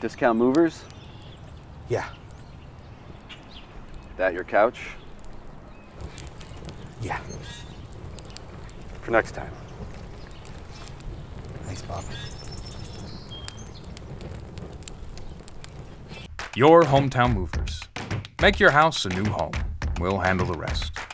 Discount Movers? Yeah. That your couch? Yeah. For next time. Thanks, Bob. Your Hometown Movers. Make your house a new home. We'll handle the rest.